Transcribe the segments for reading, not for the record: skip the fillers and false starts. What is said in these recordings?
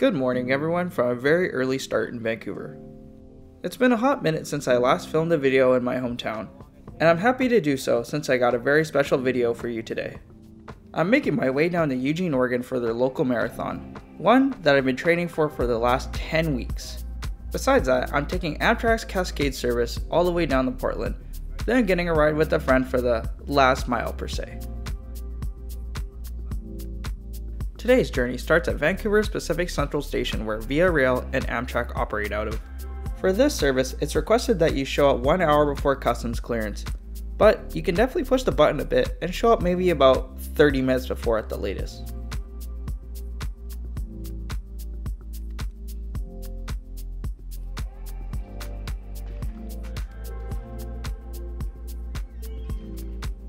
Good morning everyone from a very early start in Vancouver. It's been a hot minute since I last filmed a video in my hometown, and I'm happy to do so since I got a very special video for you today. I'm making my way down to Eugene, Oregon for their local marathon, one that I've been training for the last 10 weeks. Besides that, I'm taking Amtrak's Cascades service all the way down to Portland, then getting a ride with a friend for the last mile per se. Today's journey starts at Vancouver's Pacific Central Station where Via Rail and Amtrak operate out of. For this service, it's requested that you show up 1 hour before customs clearance, but you can definitely push the button a bit and show up maybe about 30 minutes before at the latest.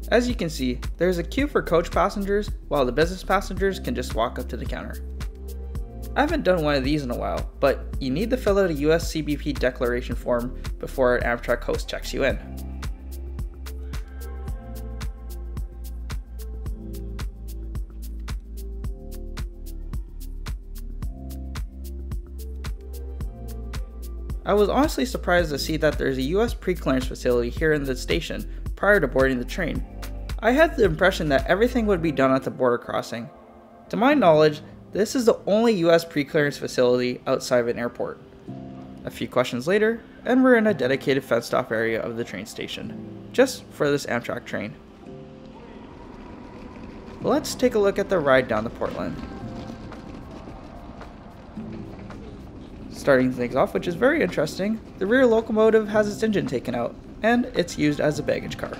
As you can see, there's a queue for coach passengers, while the business passengers can just walk up to the counter. I haven't done one of these in a while, but you need to fill out a U.S. CBP declaration form before an Amtrak host checks you in. I was honestly surprised to see that there's a U.S. pre-clearance facility here in the station prior to boarding the train. I had the impression that everything would be done at the border crossing. To my knowledge, this is the only US pre-clearance facility outside of an airport. A few questions later, and we're in a dedicated fenced-off area of the train station, just for this Amtrak train. Let's take a look at the ride down to Portland. Starting things off, which is very interesting, the rear locomotive has its engine taken out, and it's used as a baggage car.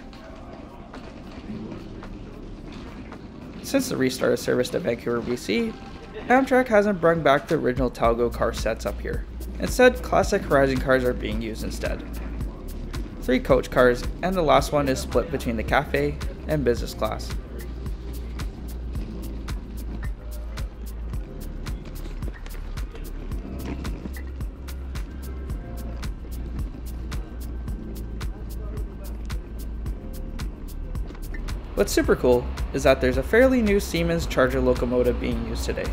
Since the restart of service to Vancouver, BC, Amtrak hasn't brought back the original Talgo car sets up here. Instead, classic Horizon cars are being used instead. 3 coach cars, and the last one is split between the cafe and business class. What's super cool is that there's a fairly new Siemens Charger locomotive being used today.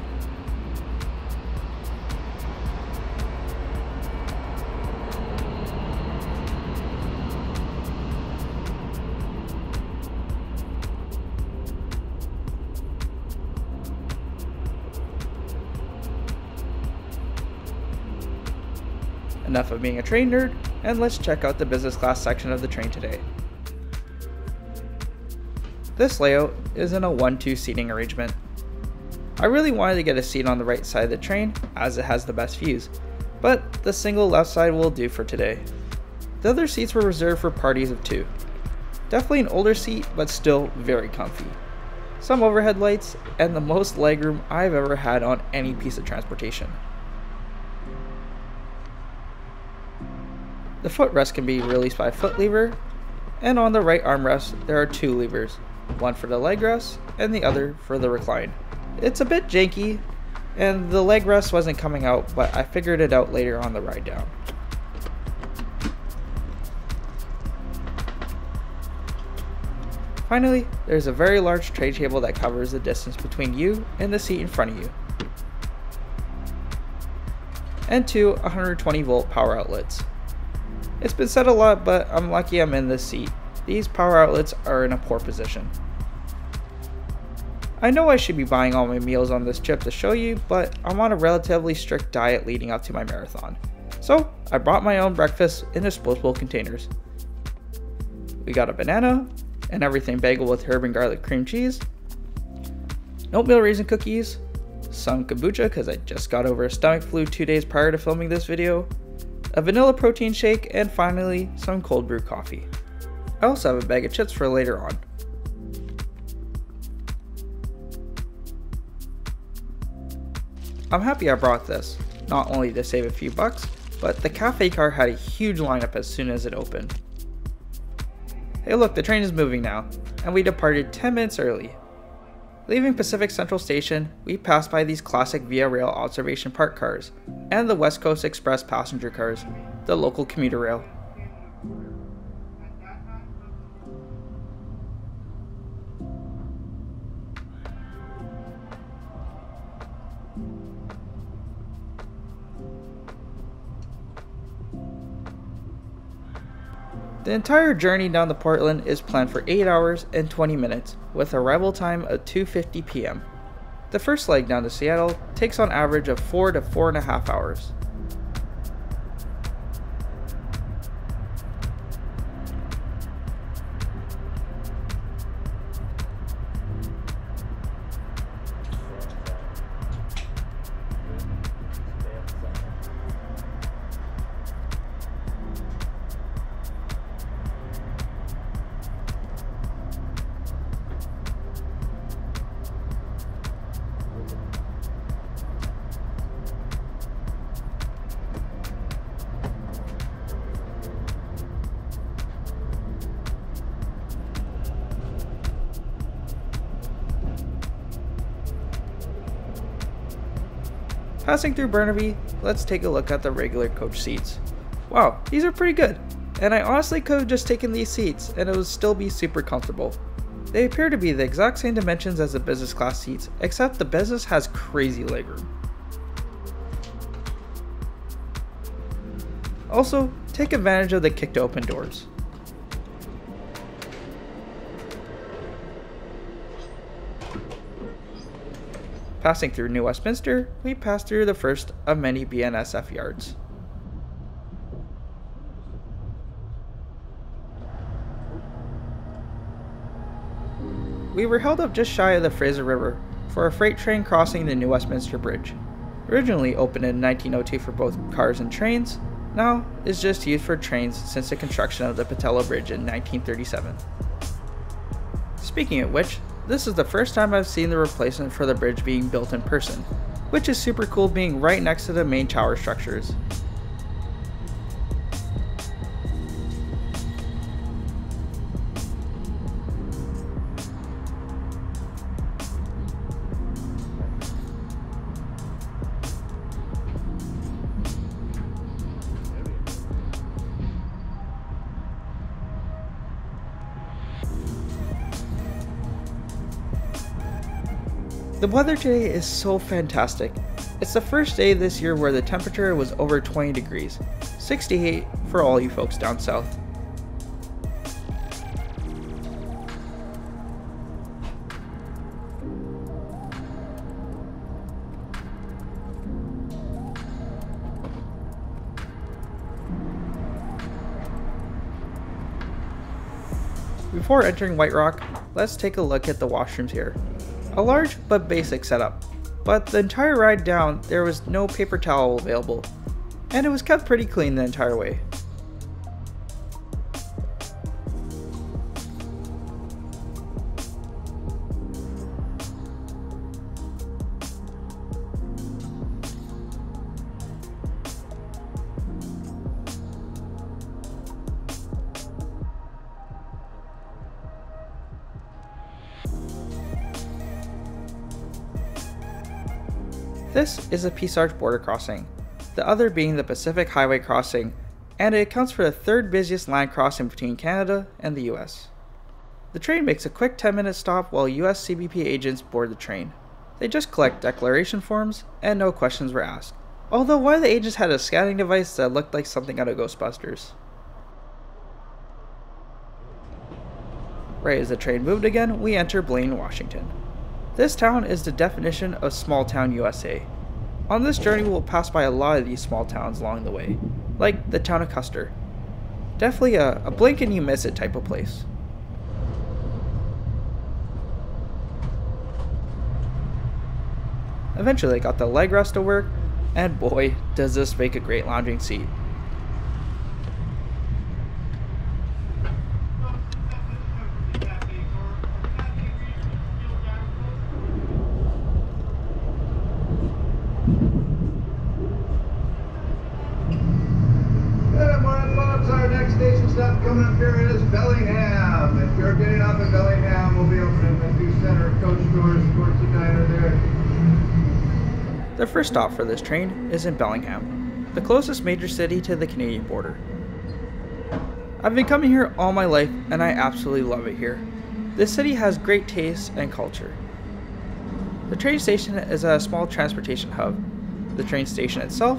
Enough of being a train nerd, and let's check out the business class section of the train today. This layout is in a 1-2 seating arrangement. I really wanted to get a seat on the right side of the train as it has the best views, but the single left side will do for today. The other seats were reserved for parties of 2. Definitely an older seat, but still very comfy. Some overhead lights and the most legroom I've ever had on any piece of transportation. The footrest can be released by a foot lever, and on the right armrest there are 2 levers. One for the leg rest and the other for the recline. It's a bit janky and the leg rest wasn't coming out, but I figured it out later on the ride down. Finally, there's a very large tray table that covers the distance between you and the seat in front of you, and 2 120-volt power outlets. It's been said a lot, but I'm lucky I'm in this seat. These power outlets are in a poor position. I know I should be buying all my meals on this trip to show you, but I'm on a relatively strict diet leading up to my marathon. So I brought my own breakfast in disposable containers. We got a banana, an everything bagel with herb and garlic cream cheese, oatmeal raisin cookies, some kombucha because I just got over a stomach flu 2 days prior to filming this video, a vanilla protein shake, and finally some cold brew coffee. I also have a bag of chips for later on. I'm happy I brought this, not only to save a few bucks, but the cafe car had a huge lineup as soon as it opened. Hey look, the train is moving now, and we departed 10 minutes early. Leaving Pacific Central Station, we passed by these classic Via Rail observation park cars, and the West Coast Express passenger cars, the local commuter rail. The entire journey down to Portland is planned for 8 hours and 20 minutes, with arrival time of 2:50 p.m. The first leg down to Seattle takes on average of 4 to 4.5 hours. Passing through Burnaby, let's take a look at the regular coach seats. Wow, these are pretty good, and I honestly could have just taken these seats and it would still be super comfortable. They appear to be the exact same dimensions as the business class seats, except the business has crazy legroom. Also, take advantage of the kick to open doors. Passing through New Westminster, we pass through the first of many BNSF yards. We were held up just shy of the Fraser River for a freight train crossing the New Westminster Bridge. Originally opened in 1902 for both cars and trains, now is just used for trains since the construction of the Pattullo Bridge in 1937. Speaking of which, this is the first time I've seen the replacement for the bridge being built in person, which is super cool being right next to the main tower structures. The weather today is so fantastic. It's the first day this year where the temperature was over 20 degrees, 68 for all you folks down south. Before entering White Rock, let's take a look at the washrooms here. A large but basic setup, but the entire ride down there was no paper towel available, and it was kept pretty clean the entire way. This is a Peace Arch border crossing, the other being the Pacific Highway crossing, and it accounts for the third busiest line crossing between Canada and the US. The train makes a quick 10-minute stop while US CBP agents board the train. They just collect declaration forms and no questions were asked, although one of the agents had a scanning device that looked like something out of Ghostbusters. Right as the train moved again, we enter Blaine, Washington. This town is the definition of small town USA. On this journey we'll pass by a lot of these small towns along the way, like the town of Custer. Definitely a blink and you miss it type of place. Eventually I got the leg rest to work, and boy does this make a great lounging seat. Coming up here is Bellingham. If you're getting off at Bellingham, we'll be opening the new center of coach doors towards the diner there. The first stop for this train is in Bellingham, the closest major city to the Canadian border. I've been coming here all my life and I absolutely love it here. This city has great taste and culture. The train station is a small transportation hub, the train station itself,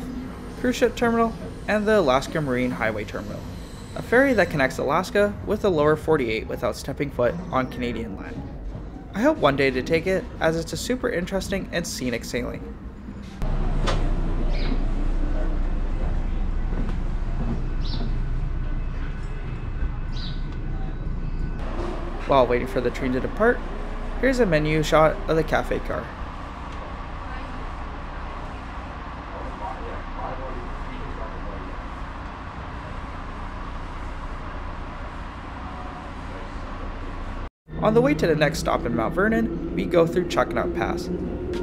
cruise ship terminal, and the Alaska Marine Highway Terminal. a ferry that connects Alaska with the lower 48 without stepping foot on Canadian land. I hope one day to take it, as it's a super interesting and scenic sailing. While waiting for the train to depart, here's a menu shot of the cafe car. On the way to the next stop in Mount Vernon, we go through Chuckanut Pass.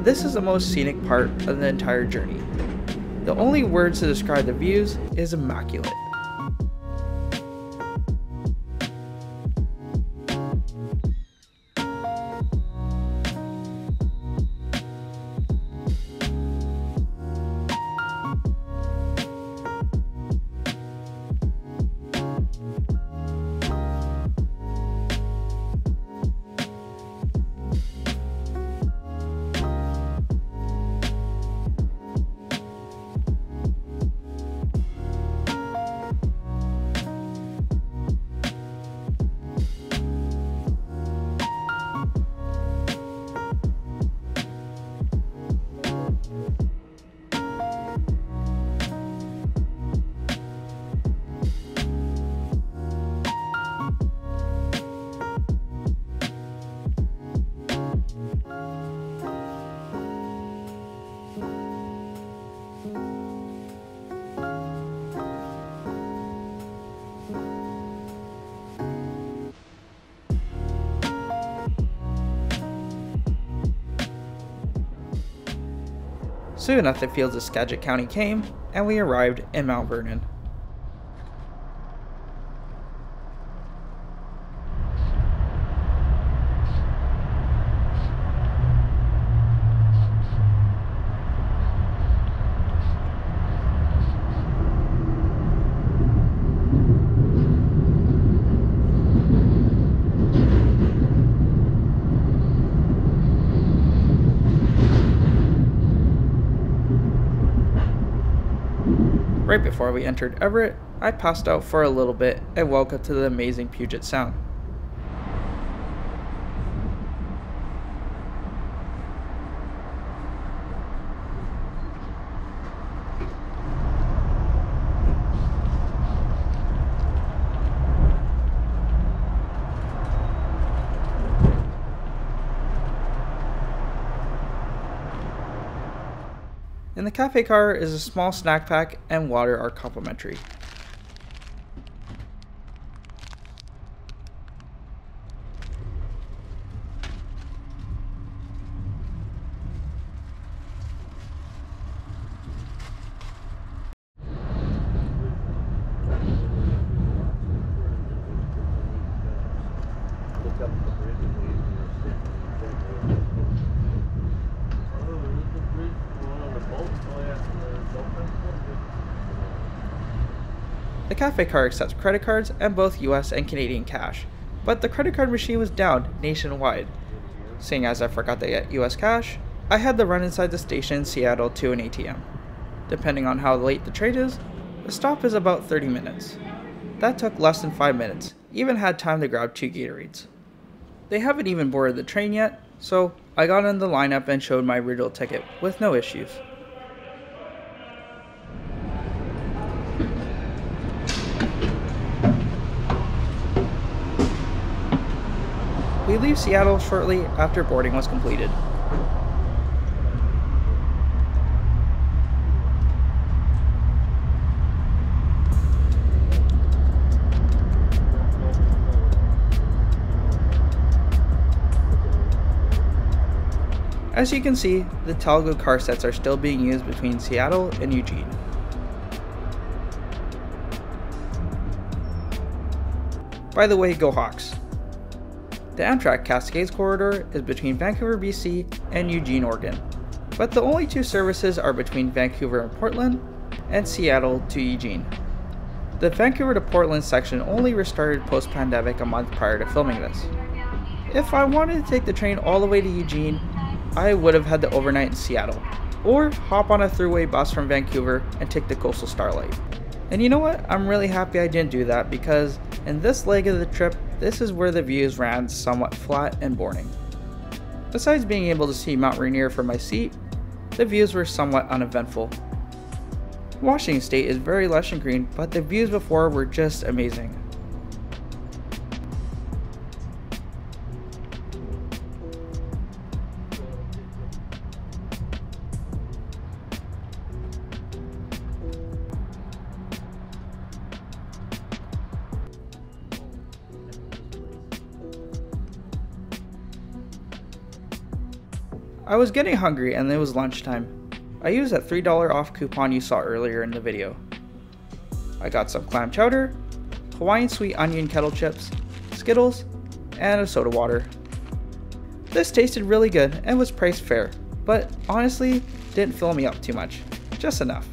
This is the most scenic part of the entire journey. The only words to describe the views is immaculate. Soon enough, the fields of Skagit County came, and we arrived in Mount Vernon. Right before we entered Everett, I passed out for a little bit and woke up to the amazing Puget Sound. In the cafe car is a small snack pack and water are complimentary. The cafe car accepts credit cards and both US and Canadian cash, but the credit card machine was down nationwide. Seeing as I forgot to get US cash, I had to run inside the station in Seattle to an ATM. Depending on how late the train is, the stop is about 30 minutes. That took less than 5 minutes, even had time to grab 2 Gatorades. They haven't even boarded the train yet, so I got in the lineup and showed my original ticket with no issues. We leave Seattle shortly after boarding was completed. As you can see, the Talgo car sets are still being used between Seattle and Eugene. By the way, go Hawks! The Amtrak Cascades Corridor is between Vancouver, BC and Eugene, Oregon, but the only two services are between Vancouver and Portland and Seattle to Eugene. The Vancouver to Portland section only restarted post-pandemic a month prior to filming this. If I wanted to take the train all the way to Eugene, I would have had to overnight in Seattle, or hop on a thruway bus from Vancouver and take the Coastal Starlight. And you know what? I'm really happy I didn't do that, because in this leg of the trip, this is where the views ran somewhat flat and boring. Besides being able to see Mount Rainier from my seat, the views were somewhat uneventful. Washington State is very lush and green, but the views before were just amazing. I was getting hungry and it was lunchtime. I used that $3 off coupon you saw earlier in the video. I got some clam chowder, Hawaiian sweet onion kettle chips, Skittles, and a soda water. This tasted really good and was priced fair, but honestly didn't fill me up too much, just enough.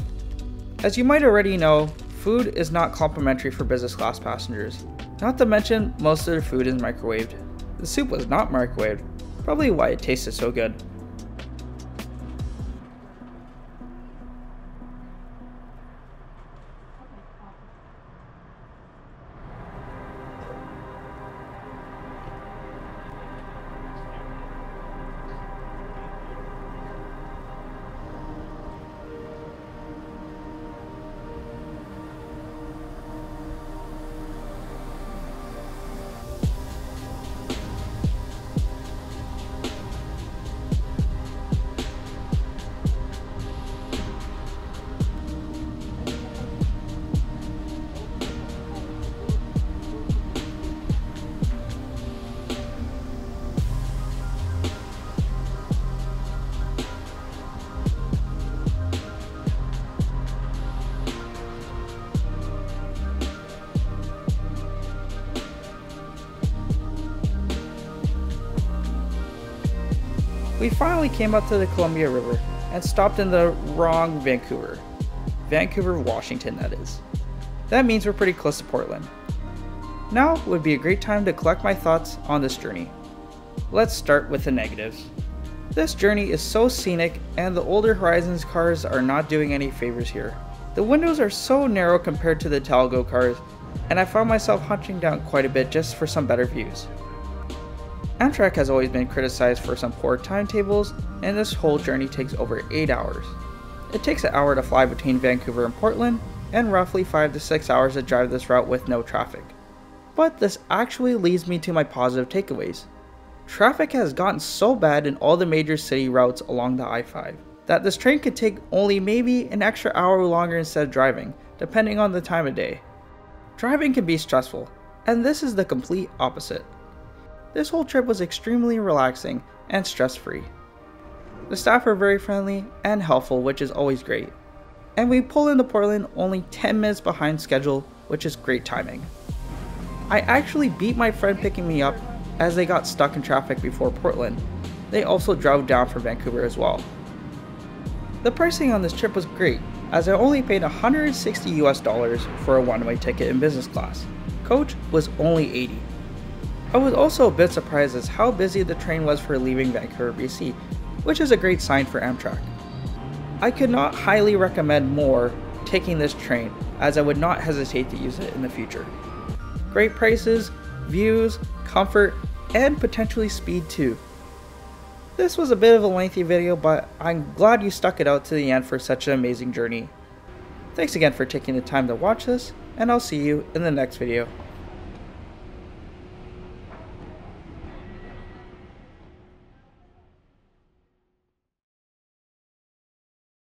As you might already know, food is not complimentary for business class passengers, not to mention most of the food is microwaved. The soup was not microwaved, probably why it tasted so good. We finally came up to the Columbia River and stopped in the wrong Vancouver. Vancouver, Washington, that is. That means we're pretty close to Portland. Now would be a great time to collect my thoughts on this journey. Let's start with the negatives. This journey is so scenic, and the older Horizons cars are not doing any favors here. The windows are so narrow compared to the Talgo cars, and I found myself hunching down quite a bit just for some better views. Amtrak has always been criticized for some poor timetables, and this whole journey takes over 8 hours. It takes an hour to fly between Vancouver and Portland, and roughly 5 to 6 hours to drive this route with no traffic. But this actually leads me to my positive takeaways. Traffic has gotten so bad in all the major city routes along the I-5 that this train could take only maybe an extra hour longer instead of driving, depending on the time of day. Driving can be stressful, and this is the complete opposite. This whole trip was extremely relaxing and stress-free. The staff are very friendly and helpful, which is always great. And we pull into Portland only 10 minutes behind schedule, which is great timing. I actually beat my friend picking me up as they got stuck in traffic before Portland. They also drove down from Vancouver as well. The pricing on this trip was great, as I only paid $160 for a one-way ticket in business class. Coach was only $80. I was also a bit surprised as how busy the train was for leaving Vancouver, BC, which is a great sign for Amtrak. I could not highly recommend more taking this train, as I would not hesitate to use it in the future. Great prices, views, comfort, and potentially speed too. This was a bit of a lengthy video, but I'm glad you stuck it out to the end for such an amazing journey. Thanks again for taking the time to watch this, and I'll see you in the next video.